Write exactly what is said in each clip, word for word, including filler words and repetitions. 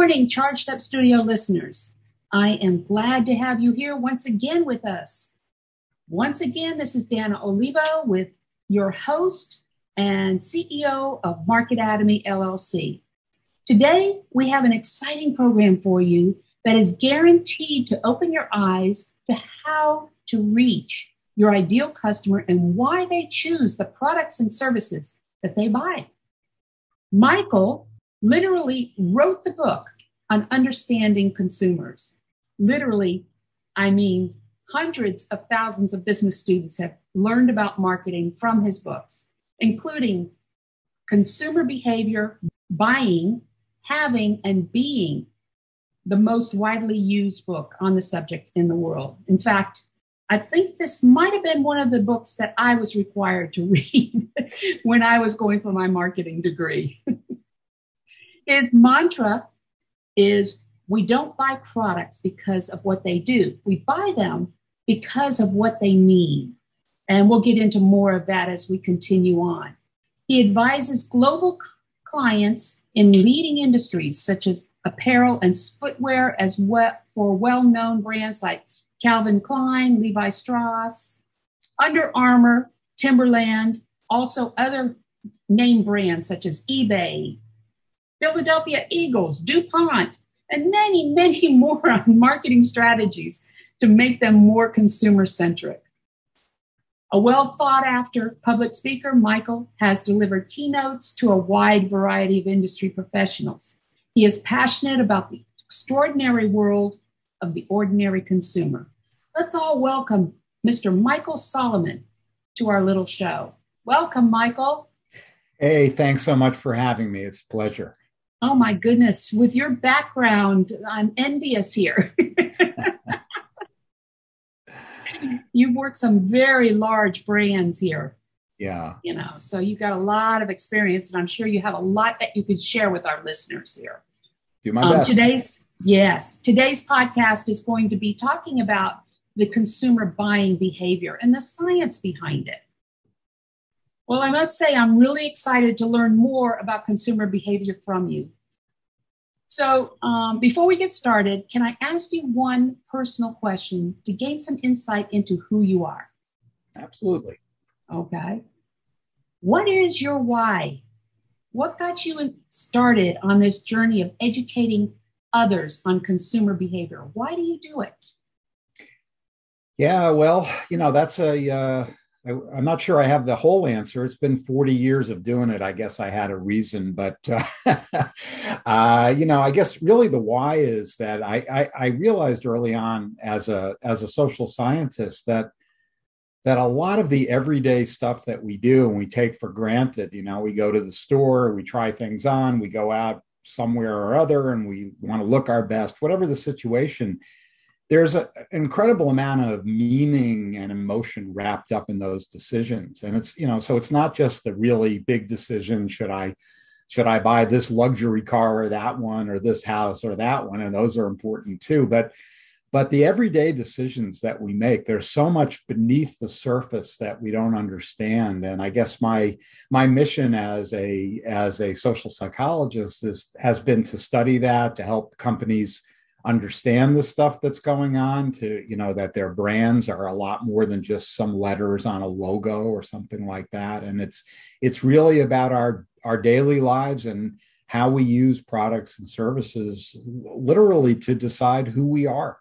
morning, Charged Up Studio listeners. I am glad to have you here once again with us. Once again, this is Danna Olivo with your host and C E O of Marketatomy L L C. Today, we have an exciting program for you that is guaranteed to open your eyes to how to reach your ideal customer and why they choose the products and services that they buy. Michael literally wrote the book on understanding consumers. Literally, I mean, hundreds of thousands of business students have learned about marketing from his books, including consumer behavior, buying, having, and being, the most widely used book on the subject in the world. In fact, I think this might have been one of the books that I was required to read when I was going for my marketing degree. His mantra is, we don't buy products because of what they do. We buy them because of what they need. And we'll get into more of that as we continue on. He advises global clients in leading industries such as apparel and footwear, as well for well-known brands like Calvin Klein, Levi Strauss, Under Armour, Timberland, also other name brands such as eBay, Philadelphia Eagles, DuPont, and many, many more on marketing strategies to make them more consumer-centric. A well-thought-after public speaker, Michael has delivered keynotes to a wide variety of industry professionals. He is passionate about the extraordinary world of the ordinary consumer. Let's all welcome Mister Michael Solomon to our little show. Welcome, Michael. Hey, thanks so much for having me. It's a pleasure. Oh my goodness, with your background, I'm envious here. You've worked some very large brands here. Yeah. You know, so you've got a lot of experience, and I'm sure you have a lot that you could share with our listeners here. Do my um, best. Today's, yes, today's podcast is going to be talking about the consumer buying behavior and the science behind it. Well, I must say I'm really excited to learn more about consumer behavior from you. So um, before we get started, can I ask you one personal question to gain some insight into who you are? Absolutely. Okay. What is your why? What got you started on this journey of educating others on consumer behavior? Why do you do it? Yeah, well, you know, that's a... Uh... I, I'm not sure I have the whole answer. It's been forty years of doing it. I guess I had a reason, but, uh, uh, you know, I guess really the why is that I, I, I realized early on as a, as a social scientist that, that a lot of the everyday stuff that we do and we take for granted, you know, we go to the store, we try things on, we go out somewhere or other, and we want to look our best, whatever the situation. There's a, an incredible amount of meaning and emotion wrapped up in those decisions. And it's, you know, so it's not just the really big decision. Should I, should I buy this luxury car or that one or this house or that one? And those are important too. But, but the everyday decisions that we make, there's so much beneath the surface that we don't understand. And I guess my, my mission as a, as a social psychologist is, has been to study that, to help companies understand the stuff that's going on, to, you know, that their brands are a lot more than just some letters on a logo or something like that. And it's, it's really about our, our daily lives and how we use products and services literally to decide who we are.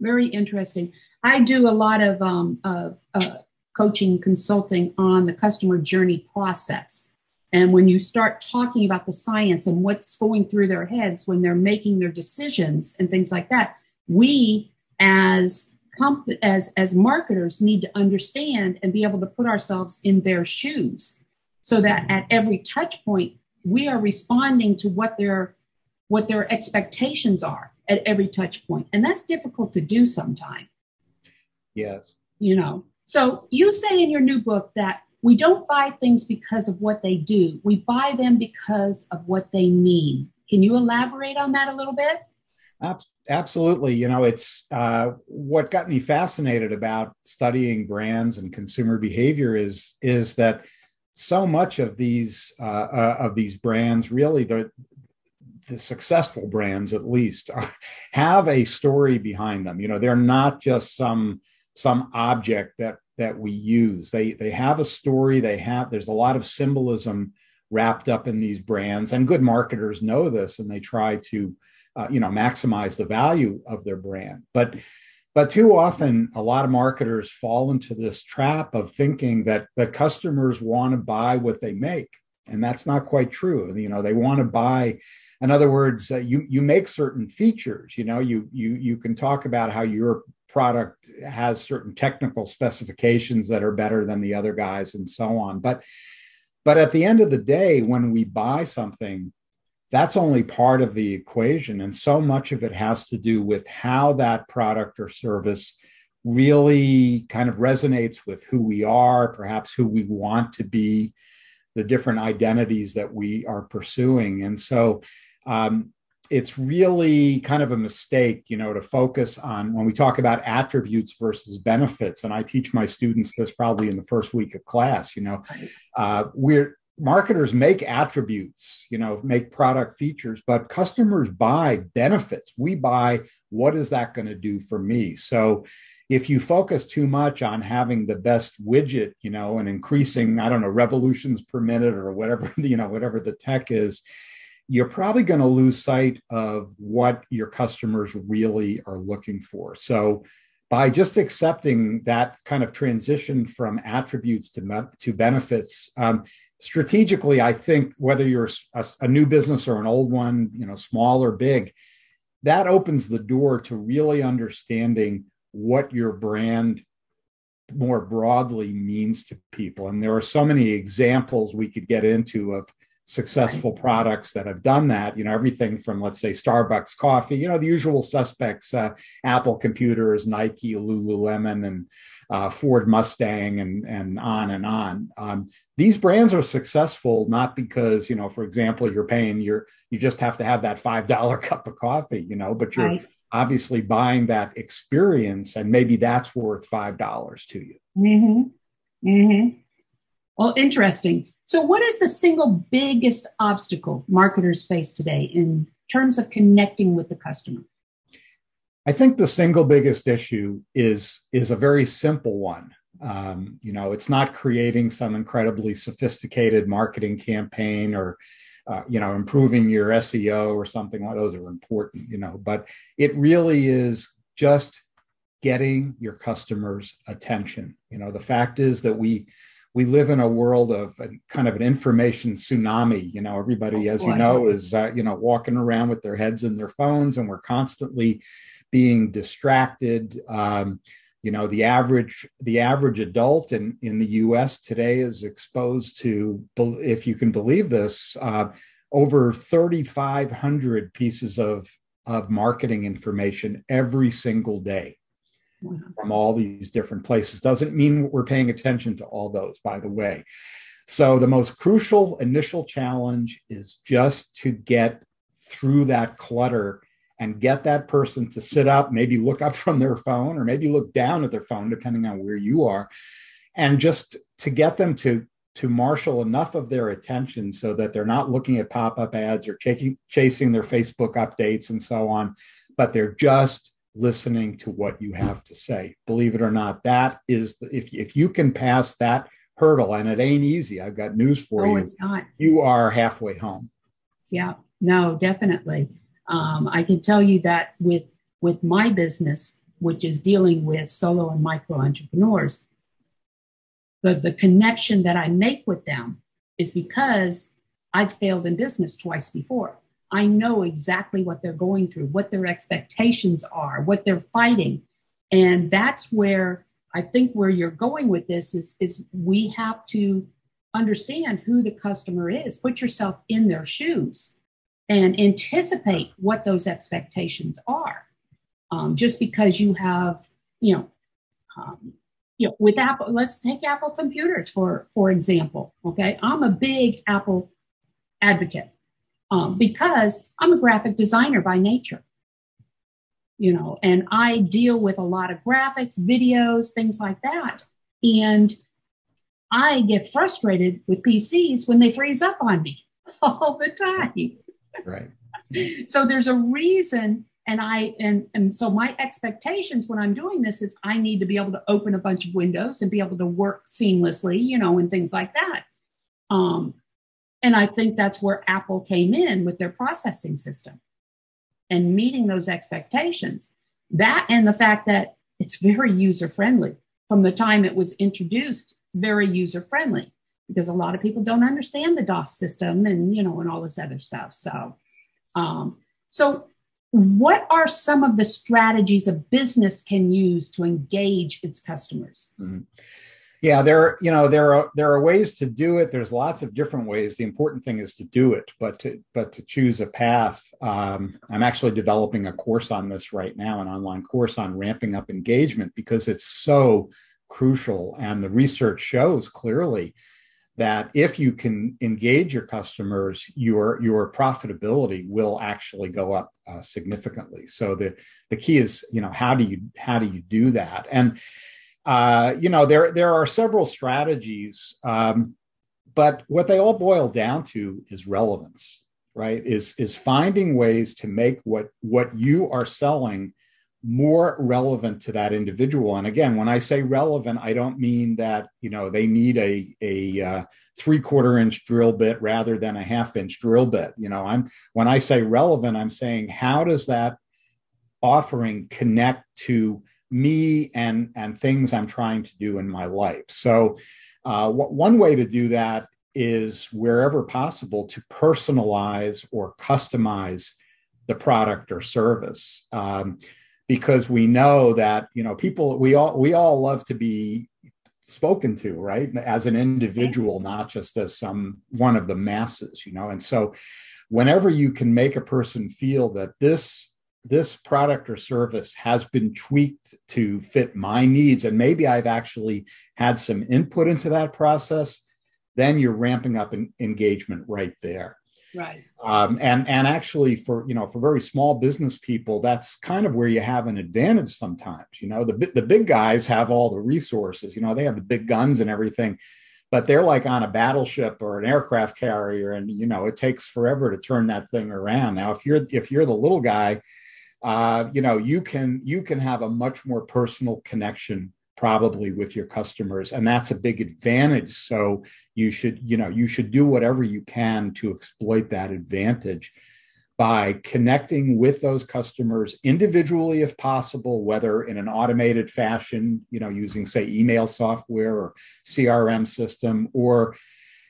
Very interesting. I do a lot of um, uh, uh, coaching, consulting on the customer journey process. And when you start talking about the science and what's going through their heads when they're making their decisions and things like that, we as comp- as as marketers need to understand and be able to put ourselves in their shoes so that at every touch point, we are responding to what their what their expectations are at every touch point. And that's difficult to do sometimes. Yes. You know, so you say in your new book that we don't buy things because of what they do. We buy them because of what they need. Can you elaborate on that a little bit? Absolutely. You know, it's uh, what got me fascinated about studying brands and consumer behavior is, is that so much of these uh, uh, of these brands really, the successful brands at least, are, have a story behind them. You know, they're not just some some object that that we use. They they have a story. They have there's a lot of symbolism wrapped up in these brands, and good marketers know this, and they try to uh, you know maximize the value of their brand. But But too often, a lot of marketers fall into this trap of thinking that the customers want to buy what they make, and that's not quite true. You know, they want to buy. In other words, uh, you you make certain features. You know, you you you can talk about how your product has certain technical specifications that are better than the other guys, and so on. But but at the end of the day, when we buy something, that's only part of the equation. And so much of it has to do with how that product or service really kind of resonates with who we are, perhaps who we want to be, the different identities that we are pursuing. And so um, it's really kind of a mistake, you know, to focus on when we talk about attributes versus benefits. And I teach my students this probably in the first week of class, you know, uh, we're, marketers make attributes, you know, make product features, but customers buy benefits. We buy, what is that going to do for me? So if you focus too much on having the best widget, you know, and increasing, I don't know, revolutions per minute or whatever, you know, whatever the tech is, you're probably going to lose sight of what your customers really are looking for. So by just accepting that kind of transition from attributes to, to benefits, um, strategically, I think whether you're a, a new business or an old one, you know, small or big, that opens the door to really understanding what your brand more broadly means to people. And there are so many examples we could get into of successful products that have done that, you know, everything from, let's say, Starbucks coffee, you know, the usual suspects, uh, Apple computers, Nike, Lululemon, and uh, Ford Mustang, and and on and on. Um, these brands are successful not because, you know, for example, you're paying your, you just have to have that five dollar cup of coffee, you know, but you're right. Obviously buying that experience, and maybe that's worth five dollars to you. Mm-hmm. Mm-hmm. Well, interesting. So what is the single biggest obstacle marketers face today in terms of connecting with the customer? I think the single biggest issue is, is a very simple one. Um, you know, it's not creating some incredibly sophisticated marketing campaign or, uh, you know, improving your S E O or something like those are important, you know, but it really is just getting your customers' attention. You know, the fact is that we We live in a world of a, kind of an information tsunami. You know, everybody, oh, as boy. you know, is, uh, you know, walking around with their heads in their phones, and we're constantly being distracted. Um, you know, the average the average adult in, in the U S today is exposed to, if you can believe this, uh, over thirty-five hundred pieces of, of marketing information every single day. From all these different places. Doesn't mean we're paying attention to all those, by the way. So the most crucial initial challenge is just to get through that clutter and get that person to sit up, maybe look up from their phone, or maybe look down at their phone, depending on where you are, and just to get them to to marshal enough of their attention so that they're not looking at pop-up ads or ch- chasing their Facebook updates and so on, but they're just listening to what you have to say. Believe it or not, that is, the, if if you can pass that hurdle, and it ain't easy, I've got news for no, you. It's not. You are halfway home. Yeah, no, definitely. Um, I can tell you that with, with my business, which is dealing with solo and micro entrepreneurs, the, the connection that I make with them is because I've failed in business twice before. I know exactly what they're going through, what their expectations are, what they're fighting. And that's where I think where you're going with this is, is we have to understand who the customer is, put yourself in their shoes and anticipate what those expectations are. Um, just because you have, you know, um, you know, with Apple, let's take Apple computers, for, for example, okay? I'm a big Apple advocate. Um, because I'm a graphic designer by nature, you know, and I deal with a lot of graphics, videos, things like that. And I get frustrated with P Cs when they freeze up on me all the time. Right. So there's a reason. And I, and, and so my expectations when I'm doing this is I need to be able to open a bunch of windows and be able to work seamlessly, you know, and things like that. Um, and I think that's where Apple came in with their processing system and meeting those expectations. That and the fact that it's very user-friendly from the time it was introduced, very user-friendly, because a lot of people don't understand the DOS system and, you know, and all this other stuff. So, um, so, what are some of the strategies a business can use to engage its customers? Mm-hmm. Yeah, there, you know, there are there are ways to do it. There's lots of different ways. The important thing is to do it, but to, but to choose a path. Um, I'm actually developing a course on this right now, an online course on ramping up engagement, because it's so crucial. And the research shows clearly that if you can engage your customers, your your profitability will actually go up uh, significantly. So the the key is, you know, how do you how do you do that? And uh, you know, there there are several strategies, um, but what they all boil down to is relevance, right? Is is finding ways to make what what you are selling more relevant to that individual. And again, when I say relevant, I don't mean that, you know, they need a a uh, three quarter inch drill bit rather than a half inch drill bit. You know, I'm when I say relevant, I'm saying how does that offering connect to me and and things I'm trying to do in my life. So, uh, what, one way to do that is wherever possible to personalize or customize the product or service. Um, Because we know that, you know, people, we all we all love to be spoken to, right? As an individual, not just as some one of the masses, you know. And so whenever you can make a person feel that this this product or service has been tweaked to fit my needs, and maybe I've actually had some input into that process, then you're ramping up an engagement right there. Right. Um, and, and actually for, you know, for very small business people, that's kind of where you have an advantage sometimes. You know, the, the big guys have all the resources, you know, they have the big guns and everything, but they're like on a battleship or an aircraft carrier. And, you know, it takes forever to turn that thing around. Now, if you're, if you're the little guy, uh, you know, you can, you can have a much more personal connection probably with your customers. And that's a big advantage. So you should, you know, you should do whatever you can to exploit that advantage by connecting with those customers individually, if possible, whether in an automated fashion, you know, using say email software or C R M system, or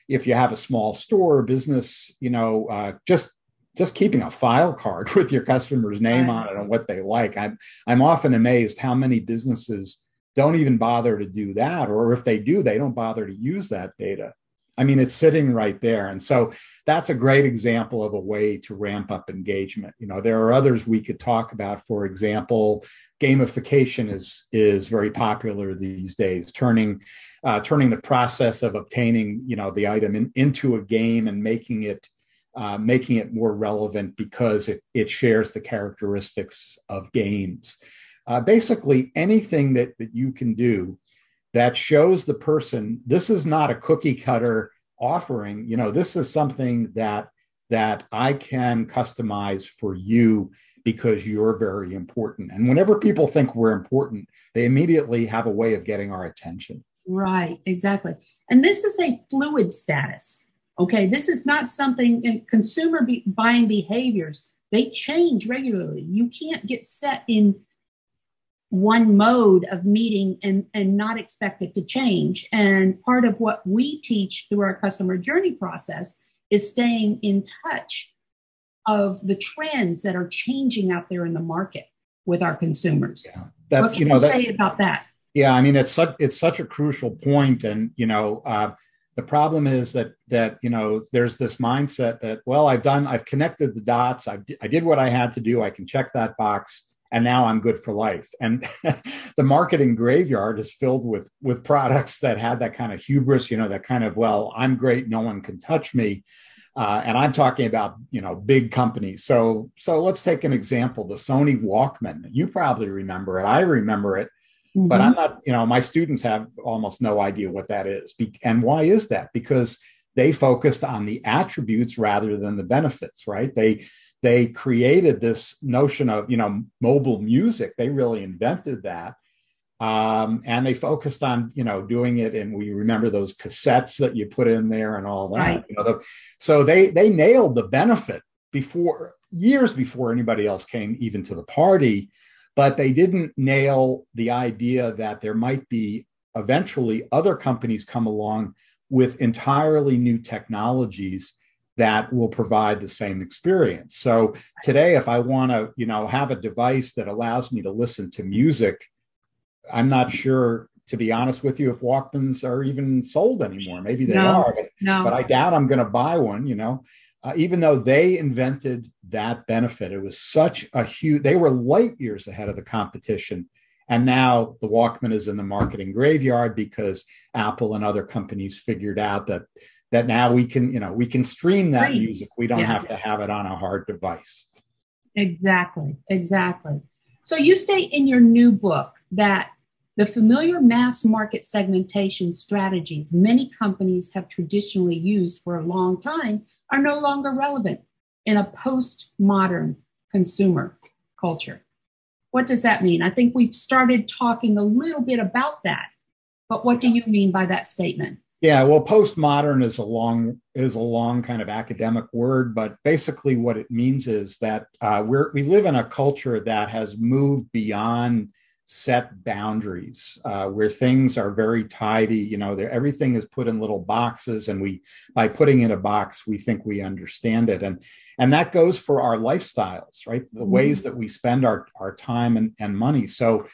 if you have a small store or business, you know, uh, just Just keeping a file card with your customer's name on it and what they like. I'm I'm often amazed how many businesses don't even bother to do that, or if they do, they don't bother to use that data. I mean, it's sitting right there. And so that's a great example of a way to ramp up engagement. You know, there are others we could talk about. For example, gamification is is very popular these days, turning uh, turning the process of obtaining, you know, the item in, into a game and making it Uh, making it more relevant because it, it shares the characteristics of games. Uh, basically, anything that, that you can do that shows the person, this is not a cookie cutter offering, you know, this is something that, that I can customize for you because you're very important. And whenever people think we're important, they immediately have a way of getting our attention. Right, exactly. And this is a fluid status. Okay, this is not something in consumer be, buying behaviors. They change regularly. You can't get set in one mode of meeting and, and not expect it to change. And part of what we teach through our customer journey process is staying in touch of the trends that are changing out there in the market with our consumers. Yeah, that's, what can you know, you that, say about that? Yeah, I mean, it's such, it's such a crucial point. And, you know, uh, the problem is that, that, you know, there's this mindset that, well, I've done, I've connected the dots. I've, I did what I had to do. I can check that box and now I'm good for life. And the marketing graveyard is filled with, with products that had that kind of hubris, you know, that kind of, well, I'm great. No one can touch me. Uh, and I'm talking about, you know, big companies. So, so let's take an example, the Sony Walkman. You probably remember it. I remember it. Mm-hmm. But I'm not, you know, my students have almost no idea what that is. Be- and why is that? Because they focused on the attributes rather than the benefits, right? They they created this notion of, you know, mobile music. They really invented that. Um, and they focused on, you know, doing it. And we remember those cassettes that you put in there and all that. Right. You know, the, so they they nailed the benefit before, years before anybody else came even to the party. But they didn't nail the idea that there might be eventually other companies come along with entirely new technologies that will provide the same experience. So today, if I want to, you know, have a device that allows me to listen to music, I'm not sure, to be honest with you, if Walkmans are even sold anymore. Maybe they no, are, but, no. but I doubt I'm going to buy one, you know, uh, even though they invented that benefit. It was such a huge, they were light years ahead of the competition. And now the Walkman is in the marketing graveyard because Apple and other companies figured out that that now we can, you know, we can stream that right. music. We don't yeah. have to have it on a hard device. Exactly, exactly. So you state in your new book that the familiar mass market segmentation strategies many companies have traditionally used for a long time are no longer relevant in a postmodern consumer culture. What does that mean? I think we've started talking a little bit about that, but what do you mean by that statement? Yeah, well, postmodern is a long is a long kind of academic word, but basically what it means is that uh, we're we live in a culture that has moved beyond set boundaries, uh, where things are very tidy. You know, everything is put in little boxes, and we by putting in a box, we think we understand it, and and that goes for our lifestyles, right? The mm-hmm. ways that we spend our our time and, and money. So,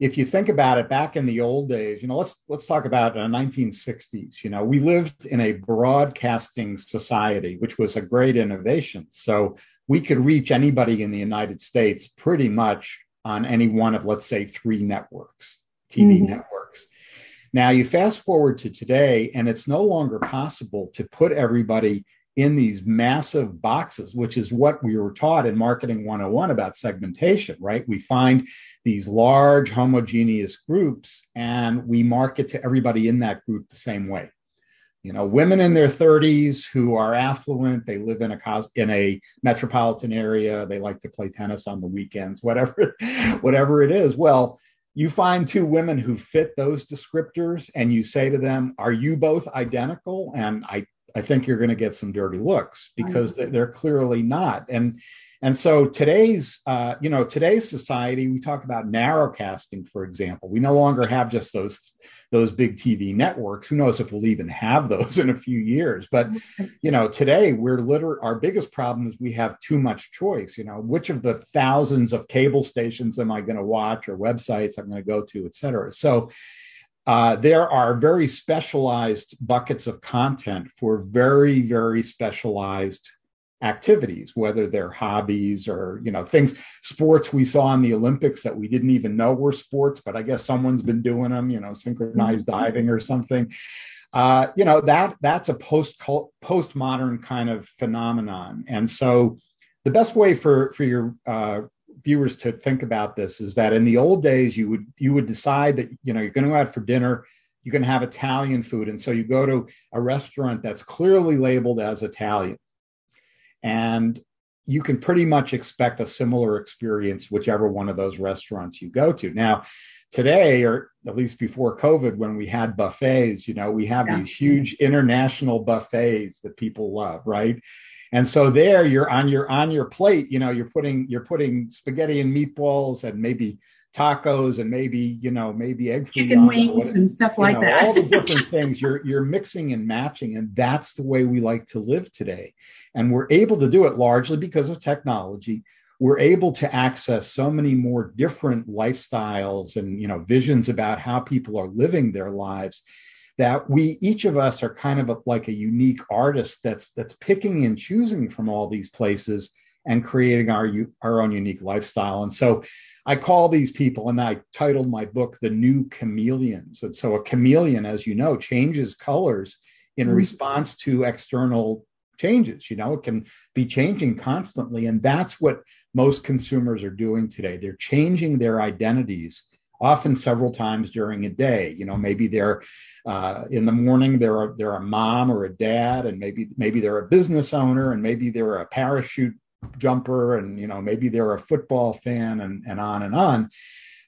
if you think about it, back in the old days, you know, let's let's talk about the nineteen sixties. You know, we lived in a broadcasting society, which was a great innovation. So we could reach anybody in the United States pretty much on any one of, let's say, three networks, T V mm-hmm. networks. Now you fast forward to today, and it's no longer possible to put everybody in these massive boxes, which is what we were taught in Marketing one oh one about segmentation, right? We find these large homogeneous groups and we market to everybody in that group the same way. You know, women in their thirties who are affluent, they live in a in a metropolitan area, they like to play tennis on the weekends, whatever, whatever it is. Well, you find two women who fit those descriptors and you say to them, are you both identical? And I I think you're going to get some dirty looks because they're clearly not. And and so today's, uh, you know, today's society, we talk about narrowcasting, for example. We no longer have just those those big T V networks. Who knows if we'll even have those in a few years? But, you know, today we're literally, our biggest problem is we have too much choice. You know, which of the thousands of cable stations am I going to watch, or websites I'm going to go to, et cetera. So Uh, there are very specialized buckets of content for very, very specialized activities, whether they're hobbies or, you know, things, sports we saw in the Olympics that we didn't even know were sports, but I guess someone's been doing them, you know, synchronized diving or something. Uh, you know, that that's a post postmodern kind of phenomenon. And so the best way for, for your uh viewers to think about this is that in the old days, you would you would decide that, you know, you're going to go out for dinner, you're going to have Italian food. And so you go to a restaurant that's clearly labeled as Italian. And you can pretty much expect a similar experience, whichever one of those restaurants you go to. Now, today, or at least before COVID, when we had buffets, you know, we have yeah. these huge international buffets that people love, right? And so there you're on your on your plate, you know, you're putting you're putting spaghetti and meatballs and maybe tacos and maybe, you know, maybe egg chicken wings and stuff like that. All the different things you're you're mixing and matching. And that's the way we like to live today. And we're able to do it largely because of technology. We're able to access so many more different lifestyles and, you know, visions about how people are living their lives, that we, each of us, are kind of a, like a unique artist that's that's picking and choosing from all these places and creating our our own unique lifestyle. And so I call these people, and I titled my book, The New Chameleons. And so a chameleon, as you know, changes colors in mm-hmm. response to external changes. You know, it can be changing constantly. And that's what most consumers are doing today. They're changing their identities, often several times during a day. You know, maybe they're uh, in the morning, they're a, they're a mom or a dad, and maybe maybe they're a business owner, and maybe they're a parachute jumper, and, you know, maybe they're a football fan, and, and on and on.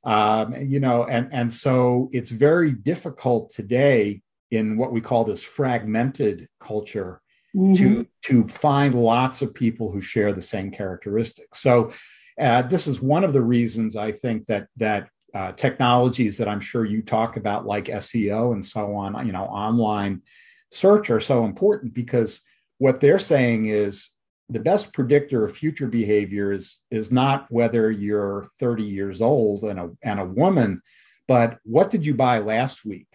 Um, you know, and, and so it's very difficult today in what we call this fragmented culture mm-hmm. to, to find lots of people who share the same characteristics. So uh, this is one of the reasons I think that, that uh, technologies that I'm sure you talk about, like S E O and so on, you know, online search, are so important, because what they're saying is, the best predictor of future behavior is, is not whether you're thirty years old and a, and a woman, but what did you buy last week?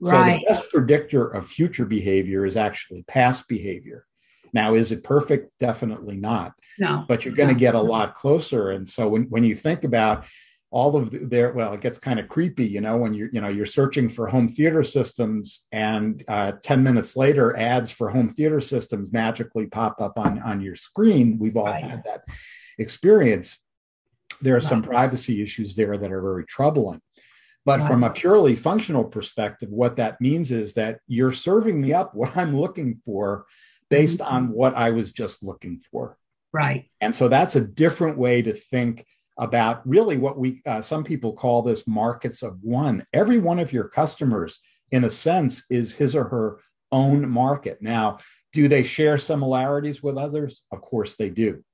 Right. So the best predictor of future behavior is actually past behavior. Now, is it perfect? Definitely not. No. But you're going to no. get a lot closer. And so when, when you think about all of the, there, well, it gets kind of creepy, you know, when you're, you know, you're searching for home theater systems, and uh, ten minutes later, ads for home theater systems magically pop up on, on your screen. We've all right. had that experience. There are right. some privacy issues there that are very troubling. But right. from a purely functional perspective, what that means is that you're serving me up what I'm looking for based mm-hmm. on what I was just looking for. Right. And so that's a different way to think about really what we, uh, some people call this markets of one. Every one of your customers, in a sense, is his or her own market. Now, do they share similarities with others? Of course they do.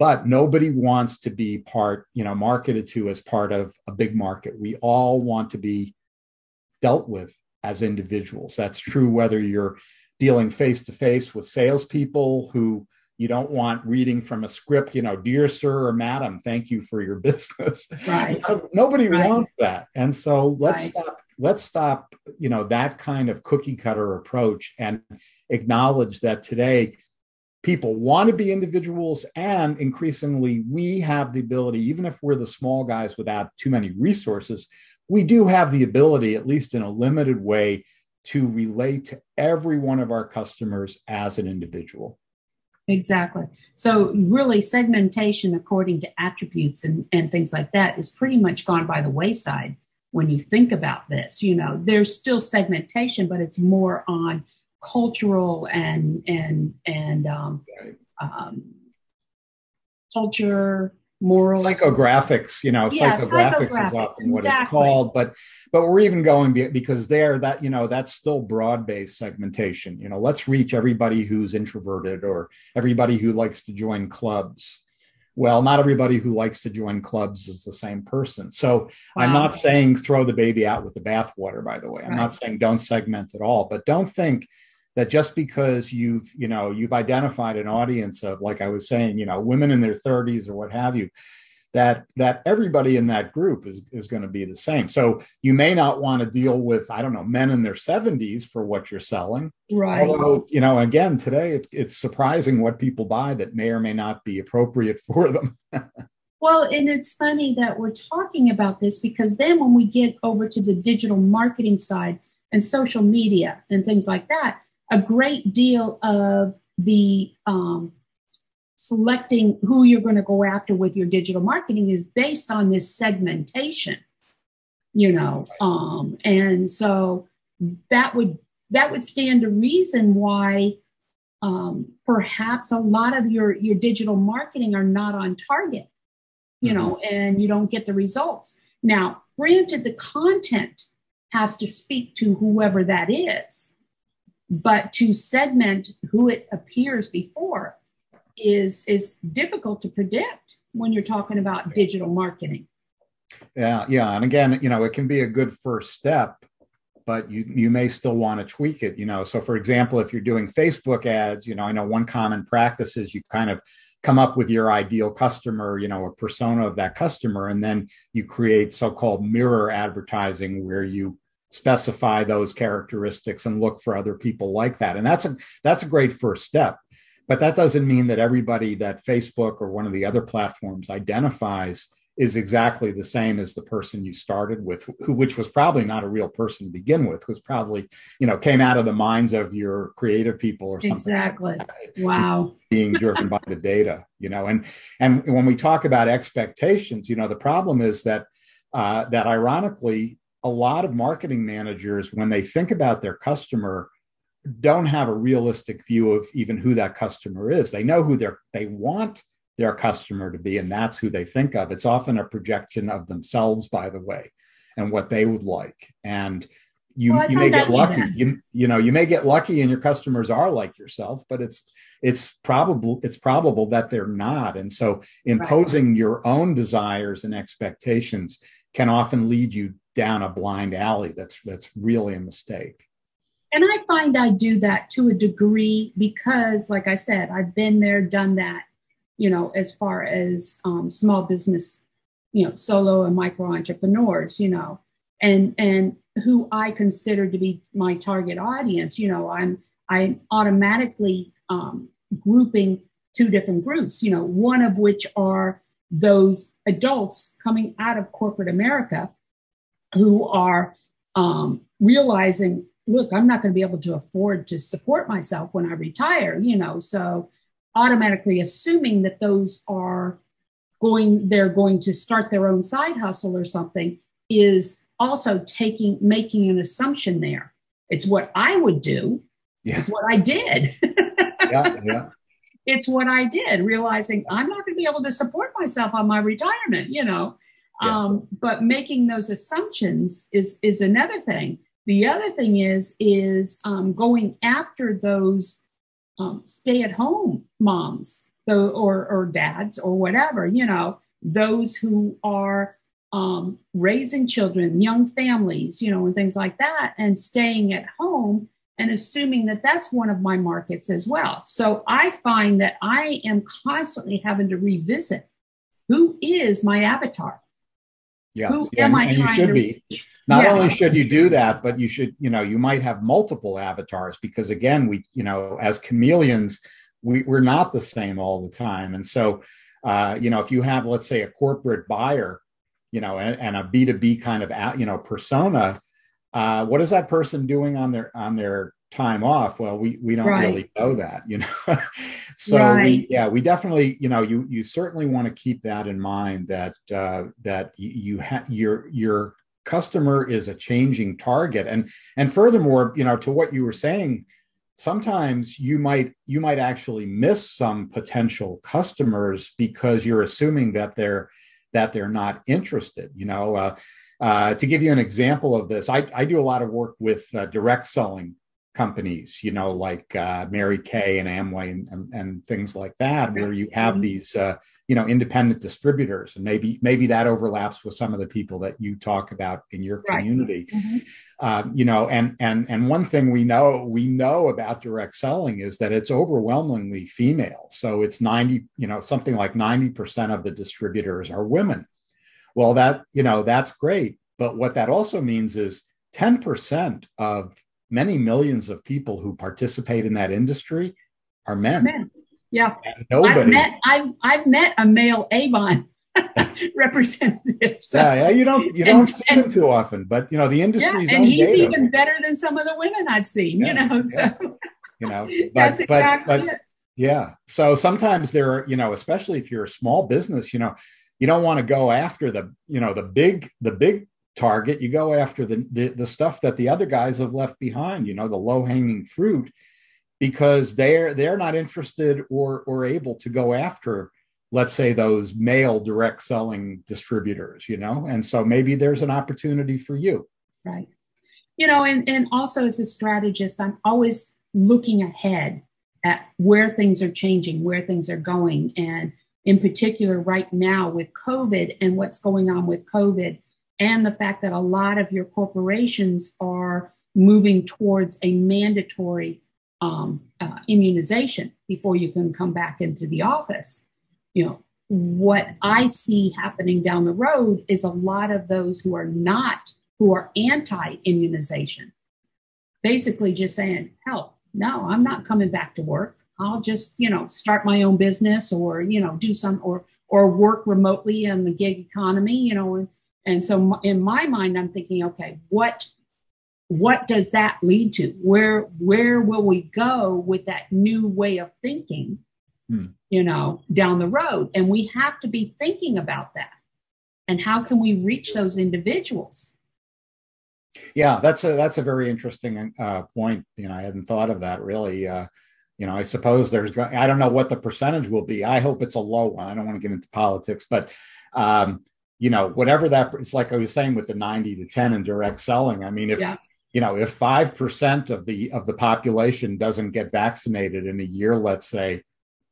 But nobody wants to be part, you know, marketed to as part of a big market. We all want to be dealt with as individuals. That's true whether you're dealing face-to-face with salespeople who you don't want reading from a script, you know, dear sir or madam, thank you for your business. Right. Nobody right. wants that. And so let's right. stop, let's stop, you know, that kind of cookie cutter approach, and acknowledge that today people want to be individuals, and increasingly we have the ability, even if we're the small guys without too many resources, we do have the ability, at least in a limited way, to relate to every one of our customers as an individual. Exactly. So really segmentation according to attributes and, and things like that is pretty much gone by the wayside when you think about this. You know, there's still segmentation, but it's more on cultural and and and um, um, culture, morals. Psychographics, you know, yeah, psychographics, psychographics is often what exactly. it's called, but but we're even going be- because there that, you know, that's still broad-based segmentation. You know, let's reach everybody who's introverted, or everybody who likes to join clubs. Well, not everybody who likes to join clubs is the same person. So wow. I'm not saying throw the baby out with the bathwater, by the way. I'm right. not saying don't segment at all, but don't think that just because you've, you know, you've identified an audience of, like I was saying, you know, women in their thirties or what have you, that that everybody in that group is, is going to be the same. So you may not want to deal with, I don't know, men in their seventies for what you're selling. Right. Although, you know, again, today it, it's surprising what people buy that may or may not be appropriate for them. Well, and it's funny that we're talking about this, because then when we get over to the digital marketing side and social media and things like that, a great deal of the um, selecting who you're going to go after with your digital marketing is based on this segmentation, you know, um, and so that would that would stand to reason why um, perhaps a lot of your, your digital marketing are not on target, you mm-hmm. know, and you don't get the results. Now, granted, the content has to speak to whoever that is. But to segment who it appears before is is difficult to predict when you're talking about yeah. digital marketing. Yeah, yeah. And again, you know, it can be a good first step, but you, you may still want to tweak it, you know. So for example, if you're doing Facebook ads, you know, I know one common practice is you kind of come up with your ideal customer, you know, a persona of that customer, and then you create so-called mirror advertising where you specify those characteristics and look for other people like that. And that's a that's a great first step. But that doesn't mean that everybody that Facebook or one of the other platforms identifies is exactly the same as the person you started with, who, which was probably not a real person to begin with, was probably, you know, came out of the minds of your creative people or something. Exactly. Like that. Wow. Being driven by the data, you know, and and when we talk about expectations, you know, the problem is that uh, that ironically, a lot of marketing managers, when they think about their customer, don't have a realistic view of even who that customer is. They know who they're, they want their customer to be, and that's who they think of. It's often a projection of themselves, by the way, and what they would like. And you, well, you may get lucky, you, you know, you may get lucky and your customers are like yourself, but it's, it's probable, it's probable that they're not. And so imposing right. your own desires and expectations can often lead you down a blind alley. That's, that's really a mistake. And I find I do that to a degree because, like I said, I've been there, done that, you know, as far as um, small business, you know, solo and micro entrepreneurs, you know, and, and who I consider to be my target audience. You know, I'm, I'm automatically um, grouping two different groups, you know, one of which are those adults coming out of corporate America who are um, realizing, look, I'm not going to be able to afford to support myself when I retire, you know, so automatically assuming that those are going, they're going to start their own side hustle or something is also taking, making an assumption there. It's what I would do. Yeah. It's what I did. yeah, yeah. It's what I did, realizing I'm not going to be able to support myself on my retirement, you know, yeah. um, but making those assumptions is, is another thing. The other thing is, is um, going after those um, stay-at-home moms so, or, or dads or whatever, you know, those who are um, raising children, young families, you know, and things like that, and staying at home and assuming that that's one of my markets as well. So I find that I am constantly having to revisit who is my avatar. Yeah, Who yeah. Am I and you should to... be. Not yeah. only should you do that, but you should, you know, you might have multiple avatars because, again, we, you know, as chameleons, we, we're not the same all the time. And so, uh, you know, if you have, let's say, a corporate buyer, you know, and, and a B two B kind of, you know, persona, uh, what is that person doing on their on their time off? Well, we we don't right. really know that, you know. so right. we, yeah, we definitely, you know, you you certainly want to keep that in mind that uh, that you ha- your your customer is a changing target, and and furthermore, you know, to what you were saying, sometimes you might you might actually miss some potential customers because you're assuming that they're that they're not interested, you know. Uh, uh, to give you an example of this, I I do a lot of work with uh, direct selling companies, you know, like uh, Mary Kay and Amway and, and, and things like that, where you have these, uh, you know, independent distributors, and maybe maybe that overlaps with some of the people that you talk about in your community, right. mm-hmm. uh, you know, and and and one thing we know we know about direct selling is that it's overwhelmingly female. So it's ninety, you know, something like ninety percent of the distributors are women. Well, that, you know, that's great, but what that also means is ten percent of many millions of people who participate in that industry are men. men. Yeah. And nobody. I've met, I've, I've met a male Avon representative. So. Yeah, yeah, you don't you don't and, see and, them too often, but you know the industry's yeah, and own he's data. Even better than some of the women I've seen. Yeah, you know, yeah. so you know, but, that's exactly but, but, it. Yeah. So sometimes there are, you know, especially if you're a small business, you know, you don't want to go after the you know the big the big. target. You go after the, the the stuff that the other guys have left behind, you know, the low hanging fruit, because they're they're not interested or or able to go after, let's say, those male direct selling distributors, you know, and so maybe there's an opportunity for you. Right. You know, and, and also as a strategist, I'm always looking ahead at where things are changing, where things are going. And in particular, right now with COVID and what's going on with COVID, and the fact that a lot of your corporations are moving towards a mandatory um, uh, immunization before you can come back into the office. You know, what I see happening down the road is a lot of those who are not, who are anti-immunization, basically just saying, hell, no, I'm not coming back to work. I'll just, you know, start my own business or, you know, do some or or work remotely in the gig economy, you know, and, And so in my mind, I'm thinking, okay, what what does that lead to? Where where will we go with that new way of thinking, hmm. you know, down the road? And we have to be thinking about that. And how can we reach those individuals? Yeah, that's a that's a very interesting uh, point. You know, I hadn't thought of that really. Uh, you know, I suppose there's, I don't know what the percentage will be. I hope it's a low one. I don't want to get into politics, but um, you know, whatever that, it's like I was saying with the ninety to ten and direct selling. I mean, if yeah. you know, if five percent of the of the population doesn't get vaccinated in a year, let's say,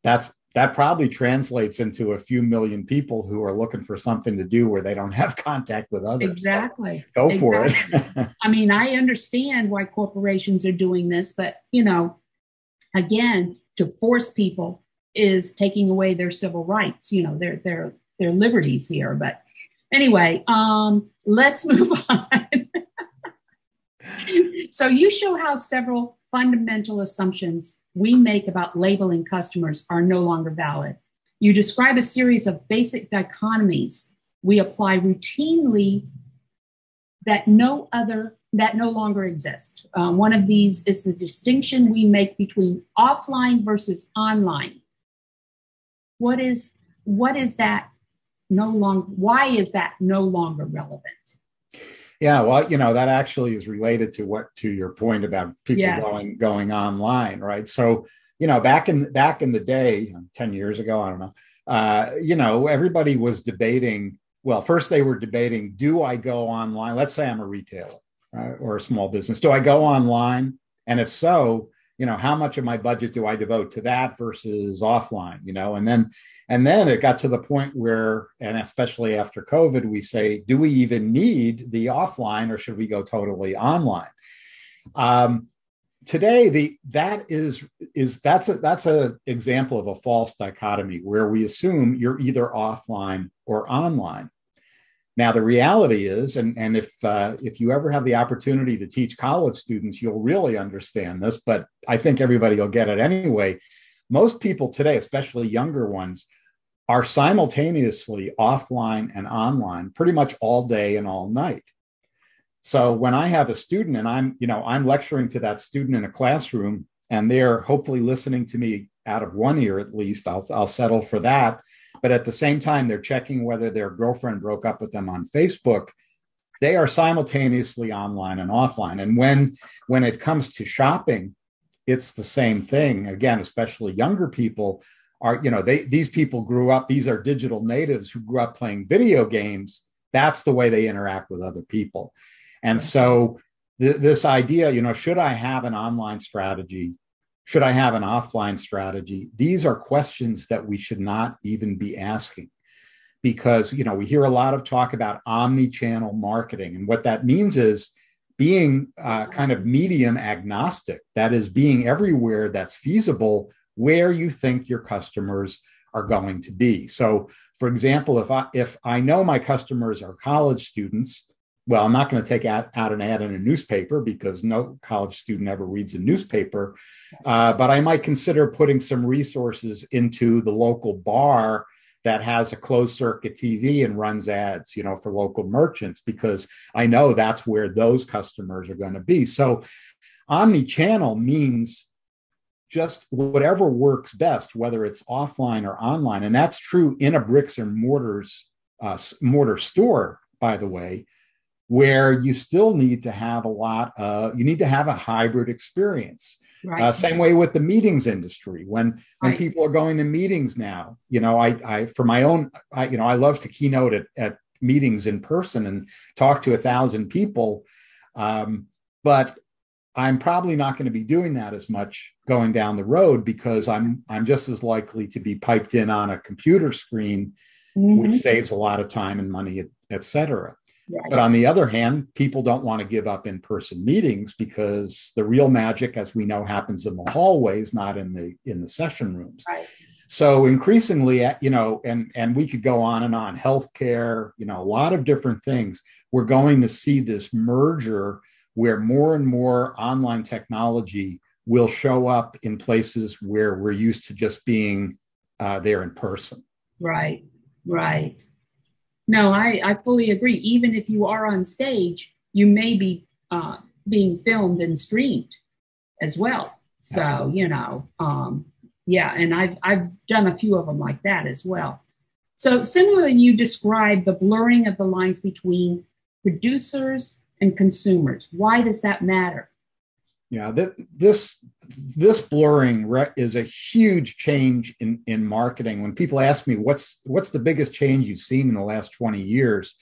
that's that probably translates into a few million people who are looking for something to do where they don't have contact with others. Exactly. So go exactly. for it. I mean, I understand why corporations are doing this, but, you know, again, to force people is taking away their civil rights, you know, their, their, their liberties here. But anyway, um, let's move on. So you show how several fundamental assumptions we make about labeling customers are no longer valid. You describe a series of basic dichotomies we apply routinely that no other that no longer exist. Uh, one of these is the distinction we make between offline versus online. What is what is that no longer? Why is that no longer relevant? Yeah, well, you know, that actually is related to what to your point about people yes. going going online, right? So, you know, back in back in the day, ten years ago, I don't know, uh, you know, everybody was debating. Well, first they were debating, do I go online? Let's say I'm a retailer right, or a small business. Do I go online? And if so, you know, how much of my budget do I devote to that versus offline? You know, and then and then it got to the point where, and especially after COVID, we say, do we even need the offline, or should we go totally online? Um, today, the that is is that's a, that's a example of a false dichotomy where we assume you're either offline or online. Now, the reality is, and, and if uh, if you ever have the opportunity to teach college students, you'll really understand this, but I think everybody will get it anyway. Most people today, especially younger ones, are simultaneously offline and online pretty much all day and all night. So when I have a student and I'm, you know, I'm lecturing to that student in a classroom and they're hopefully listening to me out of one ear, at least I'll, I'll settle for that. But at the same time, they're checking whether their girlfriend broke up with them on Facebook. They are simultaneously online and offline. And when, when it comes to shopping, it's the same thing. Again, especially younger people are, you know, they, these people grew up, these are digital natives who grew up playing video games. That's the way they interact with other people. And so th- this idea, you know, should I have an online strategy? Should I have an offline strategy? These are questions that we should not even be asking because, you know, we hear a lot of talk about omni-channel marketing. And what that means is being uh, kind of medium agnostic, that is being everywhere that's feasible where you think your customers are going to be. So, for example, if I, if I know my customers are college students, well, I'm not going to take out, out an ad in a newspaper because no college student ever reads a newspaper, uh, but I might consider putting some resources into the local bar that has a closed circuit T V and runs ads, you know, for local merchants, because I know that's where those customers are going to be. So omni-channel means just whatever works best, whether it's offline or online. And that's true in a bricks and mortars, uh, mortar store, by the way, where you still need to have a lot of, you need to have a hybrid experience. Right. Uh, same way with the meetings industry. When when right. people are going to meetings now, you know, I, I for my own, I, you know, I love to keynote at, at meetings in person and talk to a thousand people, um, but I'm probably not going to be doing that as much going down the road because I'm I'm just as likely to be piped in on a computer screen, mm-hmm. which saves a lot of time and money, et, et cetera. But on the other hand, people don't want to give up in-person meetings because the real magic, as we know, happens in the hallways, not in the in the session rooms. Right. So increasingly, you know, and, and we could go on and on, healthcare, you know, a lot of different things. We're going to see this merger where more and more online technology will show up in places where we're used to just being uh, there in person. Right, right. No, I, I fully agree. Even if you are on stage, you may be uh, being filmed and streamed as well. So, Absolutely. you know, um, yeah, and I've I've done a few of them like that as well. So similarly, you describe the blurring of the lines between producers and consumers. Why does that matter? Yeah, that, this this blurring is a huge change in, in marketing. When people ask me, what's what's the biggest change you've seen in the last twenty years,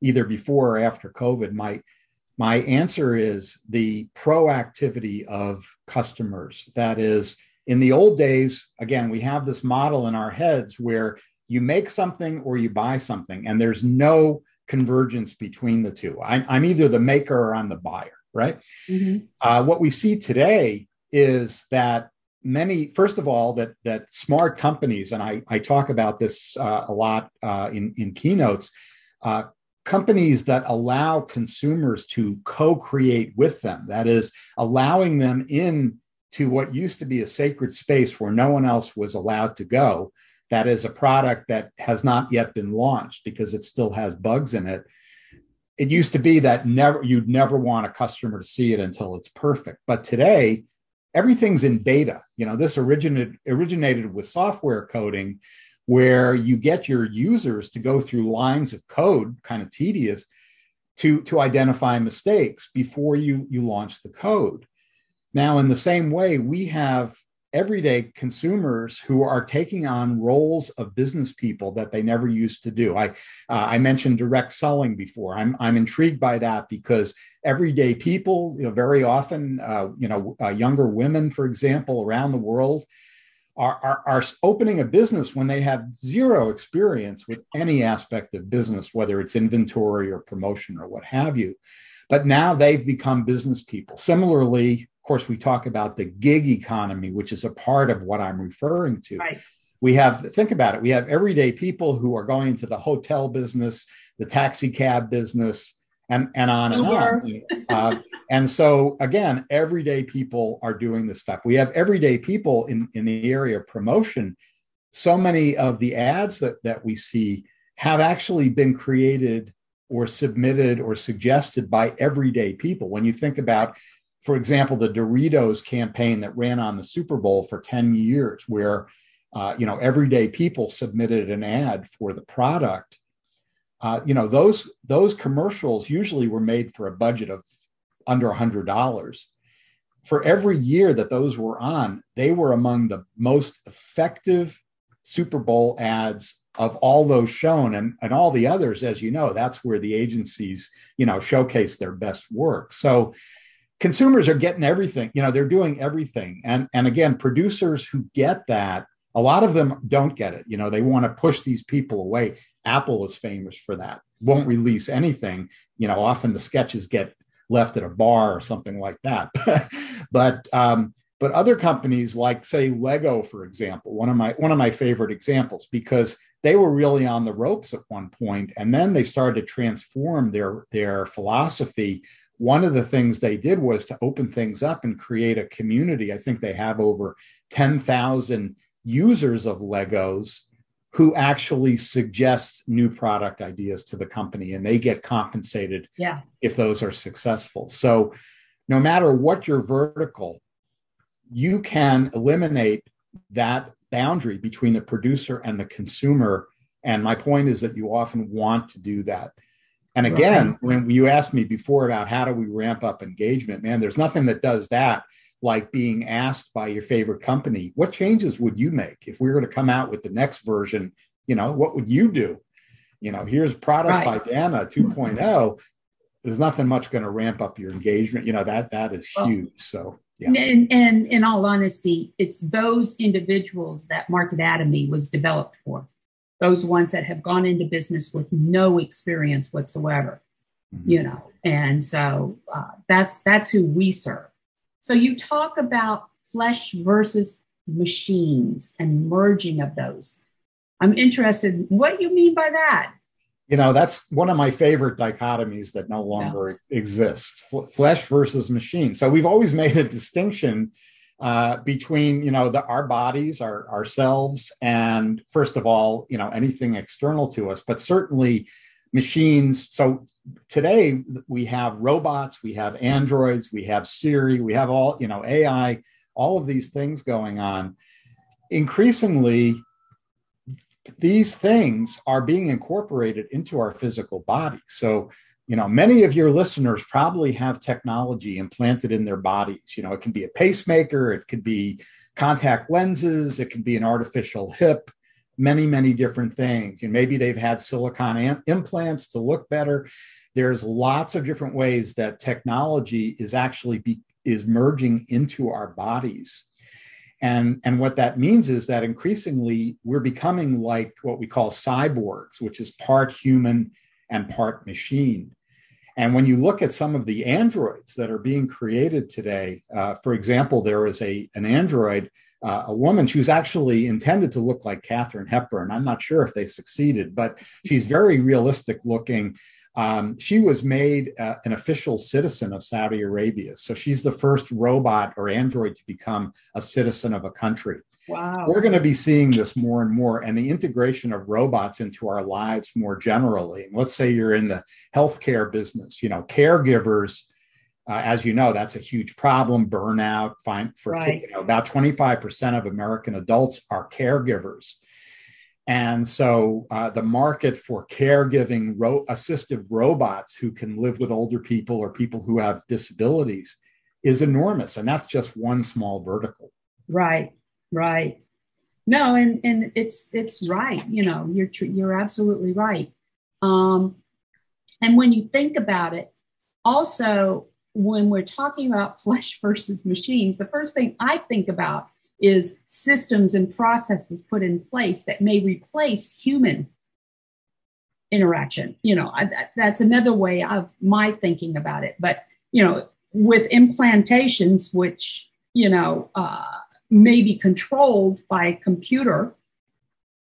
either before or after COVID, my, my answer is the proactivity of customers. That is, in the old days, again, we have this model in our heads where you make something or you buy something, and there's no convergence between the two. I'm, I'm either the maker or I'm the buyer. Right. Mm-hmm. Uh, what we see today is that many, first of all, that that smart companies, and I, I talk about this uh, a lot uh, in, in keynotes, uh, companies that allow consumers to co-create with them, that is allowing them in to what used to be a sacred space where no one else was allowed to go. That is a product that has not yet been launched because it still has bugs in it. It used to be that never you'd never want a customer to see it until it's perfect. But today, everything's in beta. You know, this originated originated with software coding, where you get your users to go through lines of code, kind of tedious, to, to identify mistakes before you, you launch the code. Now, in the same way, we have everyday consumers who are taking on roles of business people that they never used to do. I uh, I mentioned direct selling before. I'm I'm intrigued by that because everyday people, you know, very often, uh, you know, uh, younger women, for example, around the world, are, are are opening a business when they have zero experience with any aspect of business, whether it's inventory or promotion or what have you. But now they've become business people. Similarly, of course, we talk about the gig economy, which is a part of what I'm referring to. Right. We have, think about it, we have everyday people who are going into the hotel business, the taxi cab business, and, and on and on. uh, and so, again, everyday people are doing this stuff. We have everyday people in, in the area of promotion. So many of the ads that, that we see have actually been created or submitted or suggested by everyday people. When you think about, for example, the Doritos campaign that ran on the Super Bowl for ten years, where uh, you know everyday people submitted an ad for the product. Uh, you know those those commercials usually were made for a budget of under one hundred dollars. For every year that those were on, they were among the most effective Super Bowl ads of all those shown, and, and all the others, as you know, that's where the agencies you know showcase their best work. So consumers are getting everything, you know, they're doing everything. And, and again, producers who get that, a lot of them don't get it. You know, they want to push these people away. Apple is famous for that, won't release anything. You know, often the sketches get left at a bar or something like that. but um, but other companies like, say, Lego, for example, one of my one of my favorite examples, because they were really on the ropes at one point, and then they started to transform their their philosophy. One of the things they did was to open things up and create a community. I think they have over ten thousand users of Legos who actually suggest new product ideas to the company, and they get compensated yeah. if those are successful. So no matter what your vertical, you can eliminate that boundary between the producer and the consumer. And my point is that you often want to do that. And again, when you asked me before about how do we ramp up engagement, man, there's nothing that does that like being asked by your favorite company, what changes would you make if we were to come out with the next version? You know, what would you do? You know, here's product right. by Danna two point oh. There's nothing much going to ramp up your engagement. You know, that that is well, huge. So, yeah. And, and in all honesty, it's those individuals that Marketatomy was developed for. Those ones that have gone into business with no experience whatsoever, mm-hmm. you know, and so uh, that's that's who we serve. So you talk about flesh versus machines and merging of those. I'm interested in what you mean by that. You know, that's one of my favorite dichotomies that no longer no. exists: F- flesh versus machine. So we've always made a distinction Uh, between, you know, the, our bodies, our, ourselves, and first of all, you know, anything external to us, but certainly machines. So today we have robots, we have androids, we have Siri, we have all, you know, A I, all of these things going on. Increasingly, these things are being incorporated into our physical body. So You know, many of your listeners probably have technology implanted in their bodies. You know, it can be a pacemaker, it could be contact lenses, it could be an artificial hip, many, many different things. And maybe they've had silicone am- implants to look better. There's lots of different ways that technology is actually be- is merging into our bodies. And, and what that means is that increasingly we're becoming like what we call cyborgs, which is part human and part machine. And when you look at some of the androids that are being created today, uh, for example, there is a, an android, uh, a woman, she was actually intended to look like Katharine Hepburn. I'm not sure if they succeeded, but she's very realistic looking. Um, she was made uh, an official citizen of Saudi Arabia. So she's the first robot or android to become a citizen of a country. Wow. We're going to be seeing this more and more, and the integration of robots into our lives more generally. And let's say you're in the healthcare business, you know, caregivers, uh, as you know, that's a huge problem, burnout. Fine, for right. You know, about twenty-five percent of American adults are caregivers. And so uh, the market for caregiving ro- assistive robots who can live with older people or people who have disabilities is enormous. And that's just one small vertical. Right. Right. No, and, and it's it's right. You know, you're tr- you're absolutely right. Um, and when you think about it, also, when we're talking about flesh versus machines, the first thing I think about is systems and processes put in place that may replace human interaction. You know, I, that, that's another way of my thinking about it. But, you know, with implantations, which, you know, uh, may be controlled by a computer,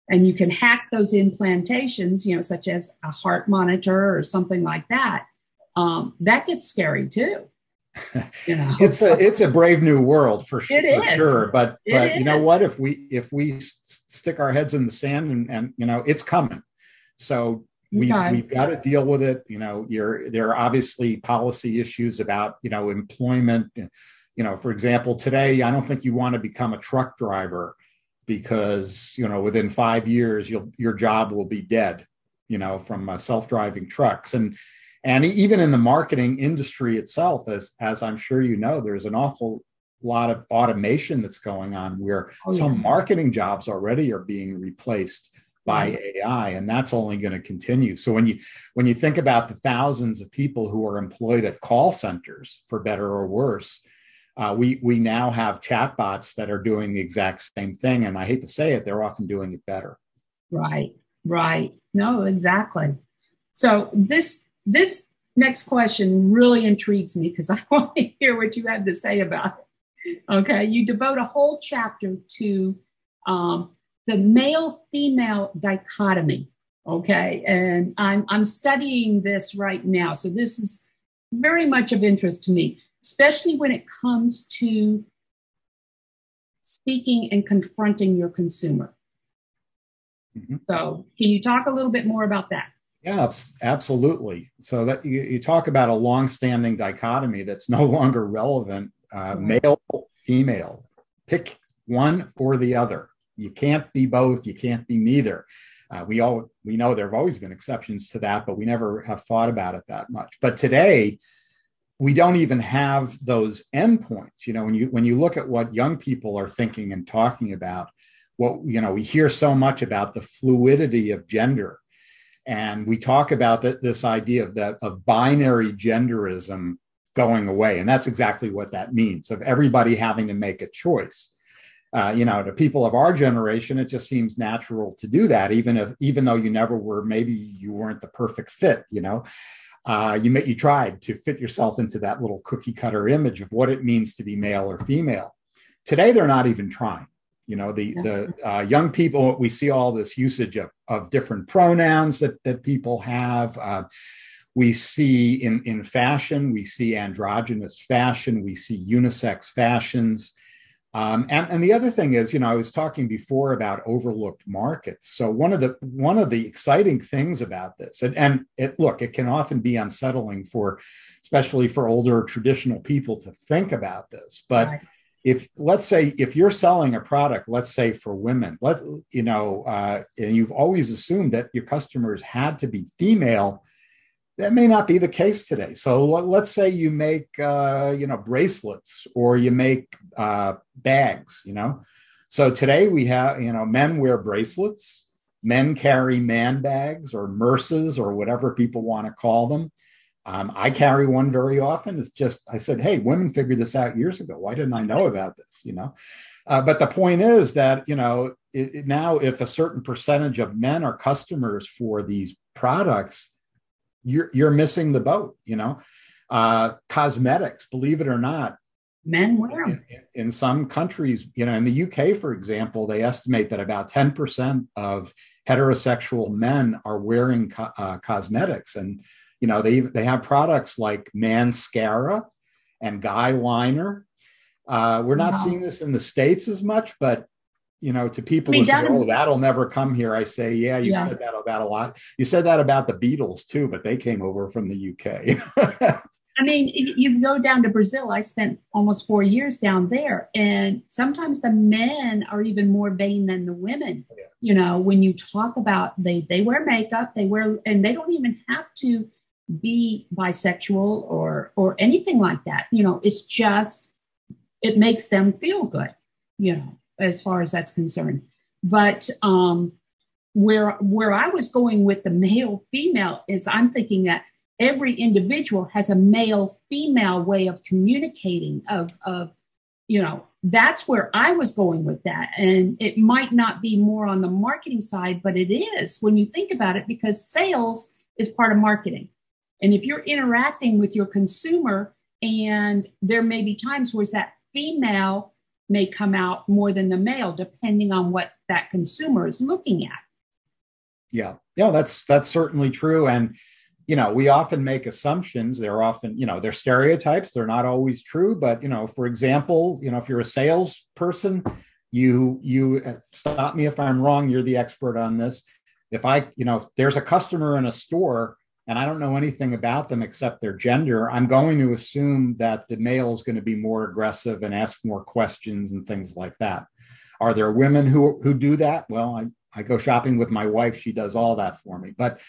and you can hack those implantations, you know, such as a heart monitor or something like that. Um, that gets scary too. You know? it's a it's a brave new world for, sure, for sure. But it but is. You know what? If we if we stick our heads in the sand and, and you know, it's coming. So we okay. we've got to deal with it. You know, you're there are obviously policy issues about you know employment. You know, for example, today, I don't think you want to become a truck driver because, you know, within five years, you'll, your job will be dead, you know, from uh, self-driving trucks. And and even in the marketing industry itself, as, as I'm sure you know, there's an awful lot of automation that's going on where oh, yeah. some marketing jobs already are being replaced by yeah. A I, and that's only going to continue. So when you when you think about the thousands of people who are employed at call centers, for better or worse, Uh, we we now have chatbots that are doing the exact same thing. And I hate to say it, they're often doing it better. Right, right. No, exactly. So this this next question really intrigues me because I want to hear what you have to say about it. Okay, you devote a whole chapter to um, the male-female dichotomy. Okay, and I'm I'm studying this right now. So this is very much of interest to me, especially when it comes to speaking and confronting your consumer. Mm-hmm. So can you talk a little bit more about that? Yeah, absolutely. So that you, you talk about a longstanding dichotomy that's no longer relevant, uh, mm-hmm. male, female, pick one or the other. You can't be both, you can't be neither. Uh, we all, we know there have always been exceptions to that, but we never have thought about it that much. But today, we don't even have those endpoints. You know, when you when you look at what young people are thinking and talking about, what you know, we hear so much about the fluidity of gender, and we talk about that this idea of that of binary genderism going away, and that's exactly what that means, of everybody having to make a choice. Uh, you know, to people of our generation, it just seems natural to do that, even if even though you never were, maybe you weren't the perfect fit. You know. Uh, you, you tried to fit yourself into that little cookie cutter image of what it means to be male or female. Today, they're not even trying. You know, the, the uh, young people, we see all this usage of, of different pronouns that, that people have. Uh, we see in, in fashion, we see androgynous fashion, we see unisex fashions. Um, and, and the other thing is, you know, I was talking before about overlooked markets. So one of the one of the exciting things about this, and, and it, look, it can often be unsettling for, especially for older traditional people to think about this. But right. if let's say if you're selling a product, let's say for women, let you know, uh, and you've always assumed that your customers had to be female. That may not be the case today. So let's say you make, uh, you know, bracelets, or you make uh, bags, you know. So today we have, you know, men wear bracelets, men carry man bags or merces or whatever people want to call them. Um, I carry one very often. It's just, I said, hey, women figured this out years ago. Why didn't I know about this, you know? Uh, but the point is that, you know, it, it now if a certain percentage of men are customers for these products, You're you're missing the boat, you know. Uh, cosmetics, believe it or not, men wear them. In, in some countries, you know, in the U K, for example, they estimate that about ten percent of heterosexual men are wearing co- uh, cosmetics, and you know they they have products like mascara and guy liner. Uh, we're not wow. seeing this in the States as much, but. You know, to people I mean, who say, "Oh, that'll never come here," I say, "Yeah, you yeah. said that about a lot. You said that about the Beatles too, but they came over from the U K." I mean, you go down to Brazil. I spent almost four years down there, and sometimes the men are even more vain than the women. Yeah. You know, when you talk about they they wear makeup, they wear, and they don't even have to be bisexual or or anything like that. You know, it's just it makes them feel good. You know. As far as that's concerned. But um, where where I was going with the male-female is I'm thinking that every individual has a male-female way of communicating, of, of, you know, that's where I was going with that. And it might not be more on the marketing side, but it is when you think about it, because sales is part of marketing. And if you're interacting with your consumer, and there may be times where it's that female may come out more than the male, depending on what that consumer is looking at. Yeah, yeah, that's that's certainly true. And, you know, we often make assumptions. They're often, you know, they're stereotypes. They're not always true. But, you know, for example, you know, if you're a salesperson, you, you uh, stop me if I'm wrong. You're the expert on this. If I, you know, if there's a customer in a store and I don't know anything about them except their gender, I'm going to assume that the male is going to be more aggressive and ask more questions and things like that. Are there women who who do that? Well, I, I go shopping with my wife. She does all that for me. But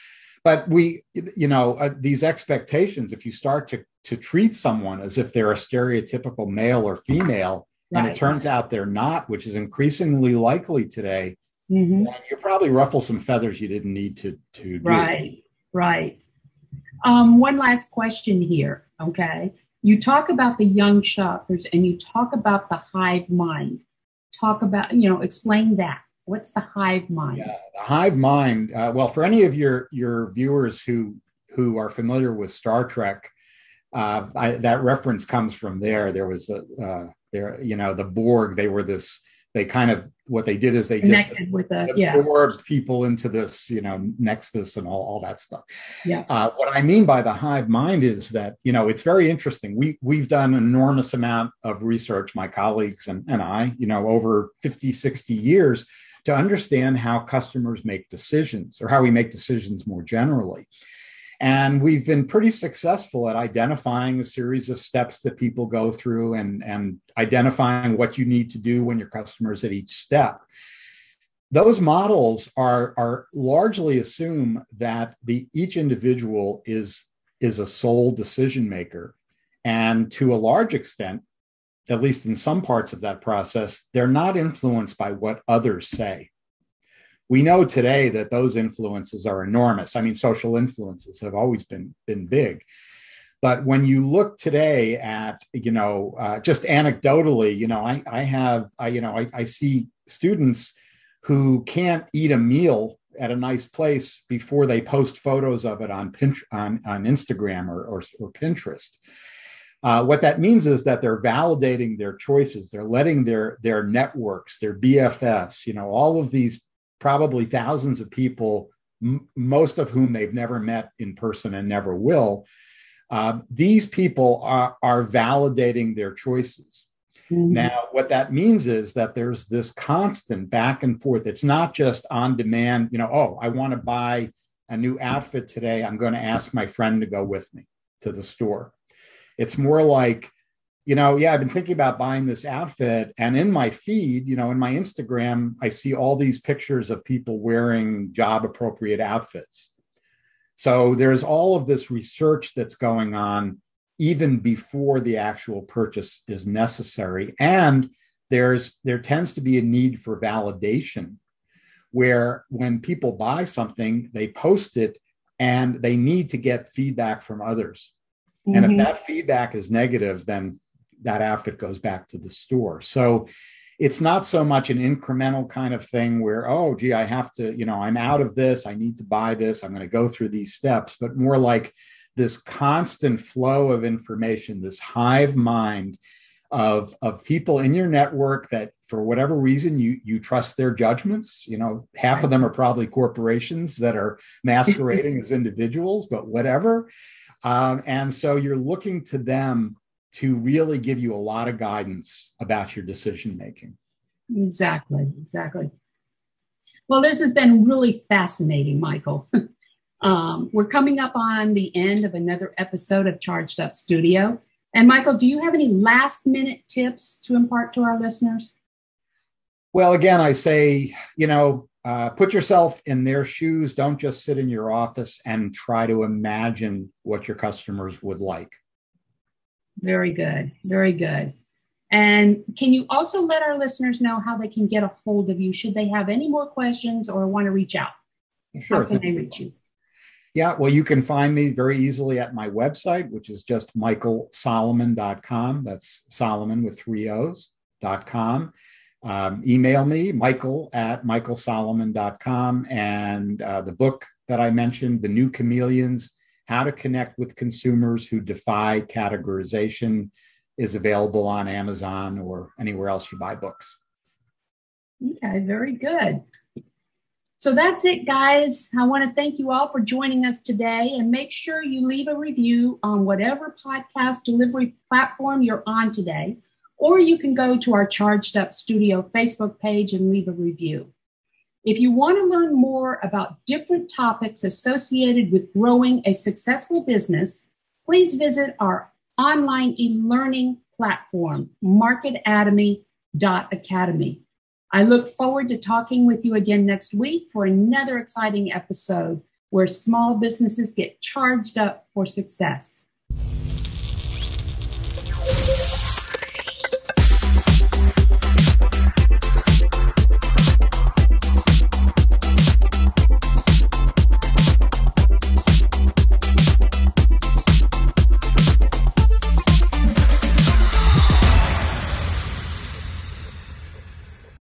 but we, you know, uh, these expectations, if you start to, to treat someone as if they're a stereotypical male or female, right. And it turns out they're not, which is increasingly likely today, mm-hmm. you probably ruffle some feathers you didn't need to, to do. Right. Right. Um, one last question here. Okay. You talk about the young shoppers and you talk about the hive mind. Talk about, you know, explain that. What's the hive mind? Yeah, the hive mind. Uh, well, for any of your, your viewers who, who are familiar with Star Trek, uh, I, that reference comes from there. There was, a, uh, there, you know, the Borg, they were this, they kind of, what they did is they Connected just with the, absorbed yeah. people into this, you know, nexus and all, all that stuff. Yeah. Uh, what I mean by the hive mind is that, you know, it's very interesting. We, we've done an enormous amount of research, my colleagues and, and I, you know, over fifty, sixty years to understand how customers make decisions or how we make decisions more generally. And we've been pretty successful at identifying a series of steps that people go through and, and identifying what you need to do when your customer's at each step. Those models are, are largely assume that the, each individual is, is a sole decision maker. And to a large extent, at least in some parts of that process, they're not influenced by what others say. We know today that those influences are enormous. I mean, social influences have always been, been big. But when you look today at, you know, uh, just anecdotally, you know, I, I have, I, you know, I, I see students who can't eat a meal at a nice place before they post photos of it on Pinterest, on, on Instagram or, or, or Pinterest. Uh, what that means is that they're validating their choices. They're letting their, their networks, their B F Fs, you know, all of these probably thousands of people, m- most of whom they've never met in person and never will, uh, these people are, are validating their choices. Mm-hmm. Now, what that means is that there's this constant back and forth. It's not just on demand, you know, oh, I want to buy a new outfit today. I'm going to ask my friend to go with me to the store. It's more like, you know, yeah, I've been thinking about buying this outfit. And in my feed, you know, in my Instagram, I see all these pictures of people wearing job appropriate outfits. So there's all of this research that's going on even before the actual purchase is necessary. And there's there tends to be a need for validation, where when people buy something, they post it and they need to get feedback from others. Mm-hmm. And if that feedback is negative, then that outfit goes back to the store. So it's not so much an incremental kind of thing where, oh, gee, I have to, you know, I'm out of this, I need to buy this, I'm going to go through these steps, but more like this constant flow of information, this hive mind of, of people in your network that for whatever reason, you, you trust their judgments. You know, half of them are probably corporations that are masquerading as individuals, but whatever. Um, and so you're looking to them to really give you a lot of guidance about your decision making. Exactly, exactly. Well, this has been really fascinating, Michael. um, we're coming up on the end of another episode of Charged Up Studio. And Michael, do you have any last minute tips to impart to our listeners? Well, again, I say, you know, uh, put yourself in their shoes. Don't just sit in your office and try to imagine what your customers would like. Very good. Very good. And can you also let our listeners know how they can get a hold of you? Should they have any more questions or want to reach out? Sure. How can they reach you? Yeah, well, you can find me very easily at my website, which is just michael solomon dot com. That's Solomon with three O's, dot com. Um, email me, michael at michael solomon dot com. And uh, the book that I mentioned, The New Chameleons, How to Connect with Consumers Who Defy Categorization, is available on Amazon or anywhere else you buy books. Okay, very good. So that's it, guys. I want to thank you all for joining us today, and make sure you leave a review on whatever podcast delivery platform you're on today, or you can go to our Charged Up Studio Facebook page and leave a review. If you want to learn more about different topics associated with growing a successful business, please visit our online e-learning platform, marketatomy dot academy. I look forward to talking with you again next week for another exciting episode where small businesses get charged up for success.